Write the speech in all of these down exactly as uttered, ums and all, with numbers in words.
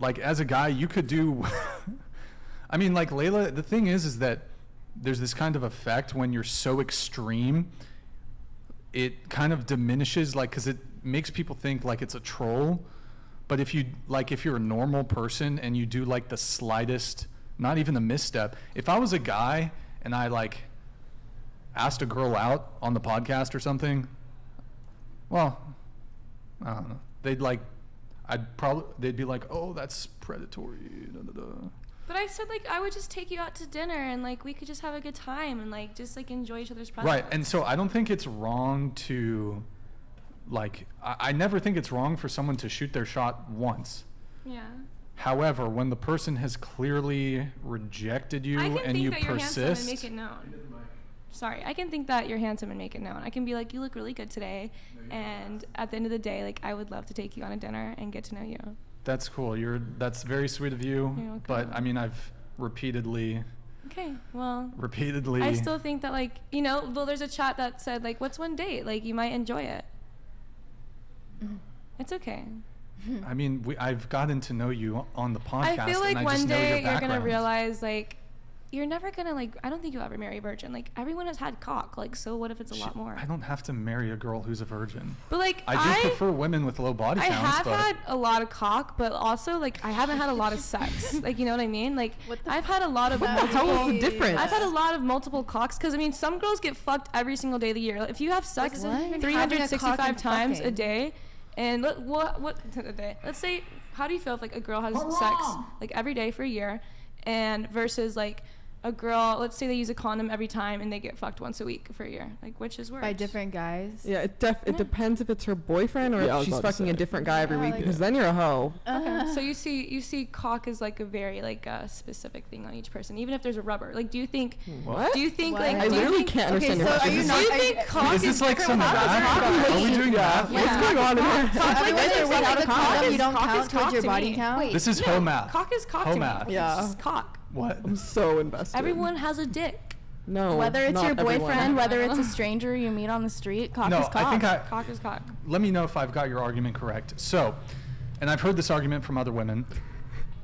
like as a guy, you could do, I mean, like Layla, the thing is, is that there's this kind of effect when you're so extreme, it kind of diminishes, like, cause it makes people think like it's a troll. But if you, like, if you're a normal person and you do like the slightest, not even a misstep. If I was a guy and I like asked a girl out on the podcast or something, well, I don't know. They'd like, I'd probably, they'd be like, oh, that's predatory. Da, da, da. But I said, like, I would just take you out to dinner and, like, we could just have a good time and, like, just, like, enjoy each other's presence. Right. And so I don't think it's wrong to, like, I, I never think it's wrong for someone to shoot their shot once. Yeah. However, when the person has clearly rejected you and you persist. I can think that you're handsome and make it known. Sorry. I can think that you're handsome and make it known. I can be like, you look really good today. No, and at the end of the day, like, I would love to take you on a dinner and get to know you. That's cool. You're, that's very sweet of you. You're welcome. But I mean, I've repeatedly. Okay. Well, repeatedly. I still think that, like, you know, well, there's a chat that said, like, what's one date? Like, you might enjoy it. It's okay. I mean, we, I've gotten to know you on the podcast. I feel like and I one day your you're going to realize, like, you're never going to, like, I don't think you'll ever marry a virgin. Like, everyone has had cock. Like, so what if it's a she, lot more? I don't have to marry a girl who's a virgin. But, like, I do I, prefer women with low body counts. I have but had a lot of cock, but also, like, I haven't had a lot of sex. Like, you know what I mean? Like, I've had a lot of multiple. Tell us the difference. I've had a lot of multiple cocks. Because, I mean, some girls get fucked every single day of the year. Like, if you have sex like three hundred sixty-five times fucking. a day, and look, what, what, a day. Let's say, how do you feel if, like, a girl has Hurrah! sex, like, every day for a year, and versus, like, a girl, let's say they use a condom every time and they get fucked once a week for a year. Like, which is worse? By different guys? Yeah, it def it yeah. depends if it's her boyfriend or yeah, if she's fucking a different guy every yeah, week, like because yeah. then you're a hoe. Uh. Okay, so you see you see cock as, like, a very, like, uh, specific thing on each person, even if there's a rubber. Like, do you think... What? Do you think, what? like... I literally think, can't understand okay, your so question. So do you think I, cock is... Is this, like, some math? Are we doing math? What's going on in here? Cock, you don't count towards your body count? This is hoe math. Cock is cock to me. It's just cock. What? I'm so invested. Everyone has a dick. No. Whether it's your boyfriend, everyone. whether it's a stranger you meet on the street, cock no, is cock. I think I, cock is cock. Let me know if I've got your argument correct. So, and I've heard this argument from other women.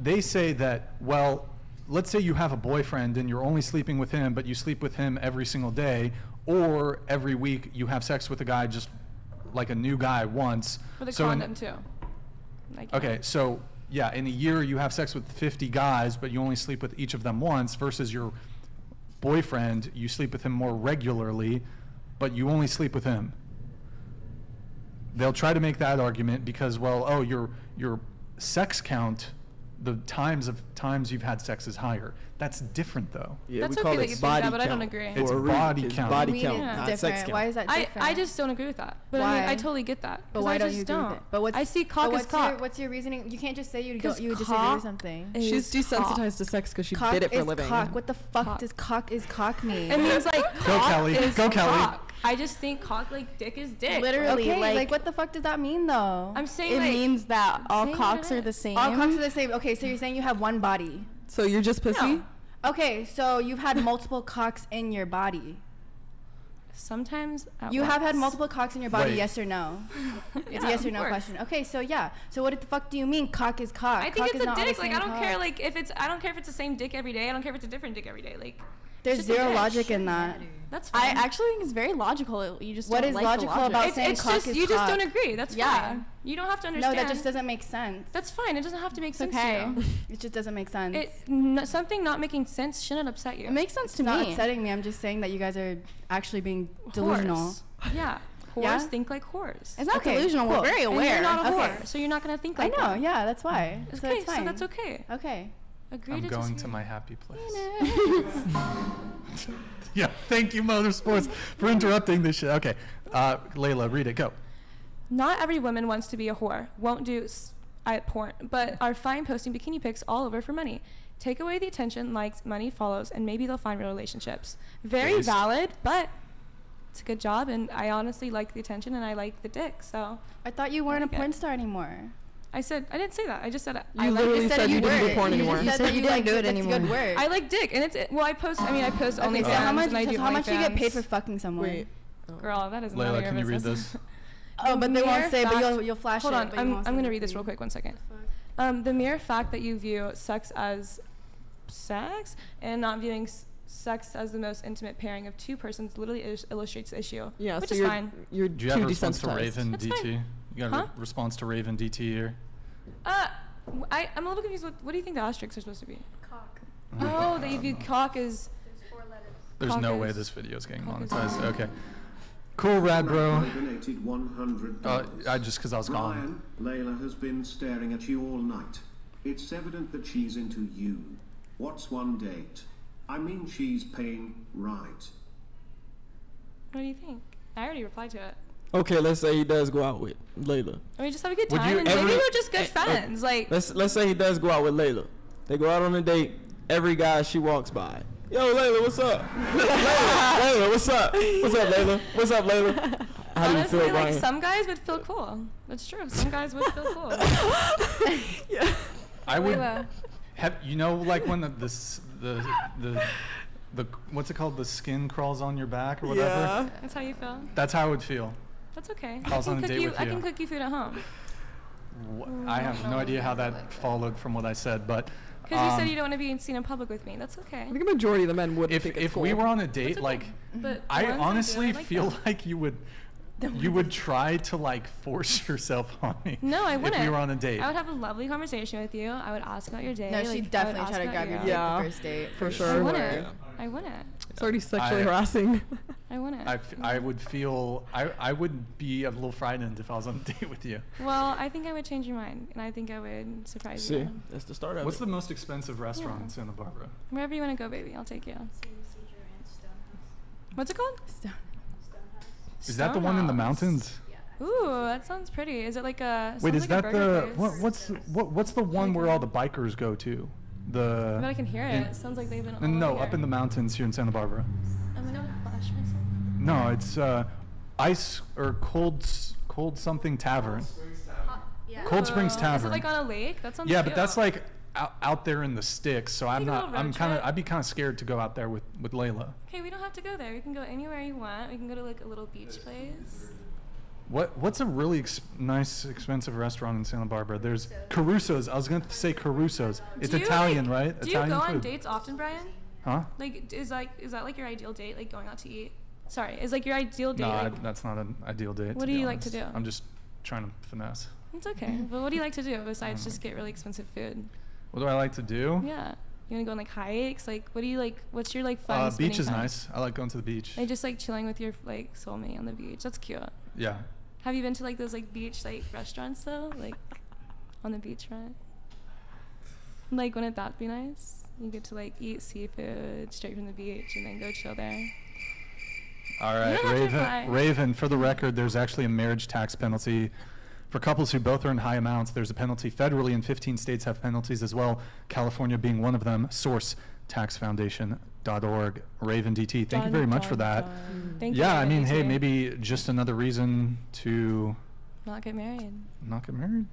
They say that, well, let's say you have a boyfriend and you're only sleeping with him, but you sleep with him every single day, or every week you have sex with a guy, just like a new guy once. With a so condom, in, too. Like, okay, yeah. so... Yeah, in a year you have sex with fifty guys, but you only sleep with each of them once, versus your boyfriend, you sleep with him more regularly, but you only sleep with him. They'll try to make that argument because, well, oh, your your sex count, the times of times you've had sex is higher. That's different, though. Yeah, that's we okay call it body that, but count. I don't agree. It's body count. Body we count, not different. sex count. Why is that different? I, I just don't agree with that. But why? I mean, I totally get that. But why I don't just you do don't. It? But what's, I see cock as cock. Your, what's your reasoning? You can't just say you don't. You would disagree with something. She's desensitized cock. to sex because she cock did it for a living. Cock. What the fuck cock. does cock is cock mean? It means like go Kelly. Go Kelly. I just think cock, like, dick is dick. Literally, okay, like, like, what the fuck does that mean, though? I'm saying it like, means that all cocks are the same. All cocks are the same. Okay, so you're saying you have one body. So you're just pussy? No. Okay, so you've had multiple cocks in your body. Sometimes at you once. have had multiple cocks in your body, Wait. yes or no? It's yeah, a yes or no course. question. Okay, so yeah. So what the fuck do you mean cock is cock? I think cock it's a dick. Like I don't cock. care. Like if it's, I don't care if it's the same dick every day. I don't care if it's a different dick every day. Like. There's zero logic in that. That's fine. I actually think it's very logical. You just what don't is like logical the logic. about it's, saying it's cock just, is you cock. just don't agree. That's yeah. fine. You don't have to understand. No, that just doesn't make sense. That's fine. It doesn't have to make it's sense. Okay. To you. It just doesn't make sense. It, no, something not making sense shouldn't upset you. It makes sense it's to me. It's not upsetting me. I'm just saying that you guys are actually being delusional. Yeah. Whores yeah? think like whores. It's not okay, delusional. Cool. We're very aware. And you're not a whore, okay. so you're not going to think like. I know. That. Yeah, that's why. Okay, so, that's fine. so that's okay. Okay. Agree I'm to going disagree. to my happy place. Yeah, thank you, Mother Sports, for interrupting this shit. Okay, uh, Layla, read it, go. Not every woman wants to be a whore, won't do s at porn, but are fine posting bikini pics all over for money. Take away the attention, likes, money, follows, and maybe they'll find real relationships. Very Please. valid, but it's a good job, and I honestly like the attention, and I like the dick, so. I thought you weren't like a porn star anymore. I said, I didn't say that. I just said, you I literally said, said you, you didn't do porn anymore. You said that you didn't do it anymore. Good word. I like dick, and it's, it, well, I post, I mean, I post okay, OnlyFans, so how much, and I do How much do you get paid for fucking someone? Wait. Girl, that is Layla, none of your business. Layla, can you read this? Oh, but they won't say, fact, but you'll, you'll flash Hold it. Hold on, I'm, I'm going to read this real quick, one second. Um, the mere fact that you view sex as sex and not viewing s sex as the most intimate pairing of two persons literally is illustrates the issue. Yeah, which so is you're, fine. You're Do you have a response to Raven That's D T? Fine. You got huh? a response to Raven D T here? Uh, I, I'm a little confused. What, what do you think the asterisks are supposed to be? Cock. Oh, that you view cock as... There's four letters. There's cock no way this video is getting monetized. Oh. Okay. Cool, rad bro. Uh, I just because I was Brian, gone. Layla has been staring at you all night. It's evident that she's into you. What's one date? I mean, she's paying right. What do you think? I already replied to it. Okay, let's say he does go out with Layla. I mean, just have a good time. And maybe they're just good friends. Uh, like, let's let's say he does go out with Layla. They go out on a date. Every guy she walks by. Yo, Layla, what's up? Layla, Layla, what's up? What's up, Layla? What's up, Layla? How Honestly, do you feel, like some guys would feel cool. That's true. Some guys would feel cool. Yeah. I would. Layla. Have you know, like when the the the the. the what's it called? The skin crawls on your back or whatever. Yeah. That's how you feel. That's how I would feel. That's okay. I, I was on a date you, with you. I can cook you food at home. What? I have no idea how that followed from what I said, but because um, you said you don't want to be seen in public with me. That's okay. I think a majority of the men would. If think if cool. we were on a date, okay. like but I honestly I like feel that. like you would, you would try to like force yourself on me. No, I wouldn't. If we were on a date, I would have a lovely conversation with you. I would ask about your day. No, like, she definitely try to grab you. Yeah, first date for sure. I wouldn't. Yeah. I wouldn't. It's already sexually I, harassing. I wouldn't. I, f I would feel, I, I would be a little frightened if I was on a date with you. Well, I think I would change your mind, and I think I would surprise See, you. See, that's the start of What's it. the most expensive restaurant yeah. in Santa Barbara? Wherever you want to go, baby, I'll take you. What's it called? Stonehouse. Stonehouse. Is that the one in the mountains? Yeah, Ooh, that sounds pretty. Is it like a, Wait, is like that the, what, what's, what, what's the one where all the bikers go to? The I can hear it. It sounds like they've been all No, here. up in the mountains here in Santa Barbara. I'm going to flash myself. No, it's uh, ice or cold, cold something tavern. Cold Springs Tavern. Uh, yeah. Cold Springs Tavern. Is it like on a lake? That sounds Yeah, cute. But that's like out, out there in the sticks. So I'm not, I'm kind of, I'd be kind of scared to go out there with, with Layla. Okay, we don't have to go there. We can go anywhere you want. We can go to like a little beach place. What What's a really ex nice, expensive restaurant in Santa Barbara? There's Caruso's. I was going to say Caruso's. It's do Italian, like, right? Do Italian you go food. on dates often, Brian? Huh? Like, is like is that like your ideal date, like going out to eat? Sorry, is like your ideal date? No, like, I, that's not an ideal date. What do you honest. like to do? I'm just trying to finesse. It's okay. Mm-hmm. But what do you like to do besides just get really expensive food? What do I like to do? Yeah. You want to go on like hikes? Like, what do you like? What's your like fun? Uh, beach is fun? nice. I like going to the beach. Like just like chilling with your like soulmate on the beach. That's cute. Yeah. Have you been to like those like beach like restaurants though, like on the beachfront? Like, wouldn't that be nice? You get to like eat seafood straight from the beach and then go chill there. All right, Raven. Raven, for the record, there's actually a marriage tax penalty for couples who both earn high amounts. There's a penalty federally, and fifteen states have penalties as well. California being one of them. Source: tax foundation dot org. Raven D T, thank you very much for that. Thank yeah, you I mean, hey, maybe just another reason to not get married. Not get married.